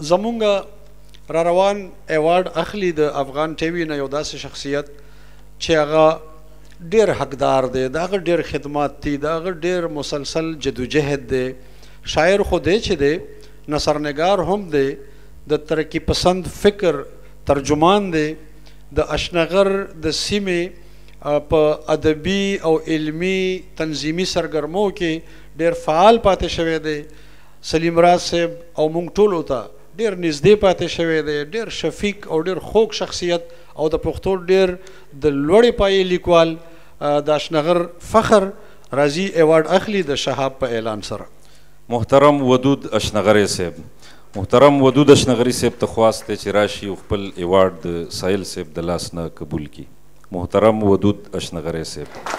زمونگا راروان ایوارډ اخلي د افغان ټي وي نه یو داسې شخصیت چې هغه ډیر حقدار دی، د هغه ډیر خدمات دي، د هغه ډیر مسلسل جدوجهد دی. شاعر خو دی چې دی، نثرنگار هم دی، د ترقي پسند فکر ترجمان دی. د اشنغر د سیمې په ادبي او علمي تنظیمي سرګرمو کې ډیر فعال پاتې شوی دی. سلیم راز صاحب او مونږ ټولو ته ډیر نږدې پاتې شوی دی، ډیر شفیق او ډیر خوږ شخصیت او د پښتو ډیر د لوړې پایې لیکوال. د اشنغر فخر رازی ایوارډ اخلي د شهاب په اعلان سره. محترم ودود اشنغری صاحب، محترم ودود اشنغری صاحب ته خواست دی چې راشي او خپل ایوارډ د سایل صاحب د لاس نه قبول کړي. محترم ودود اشنغری صاحب.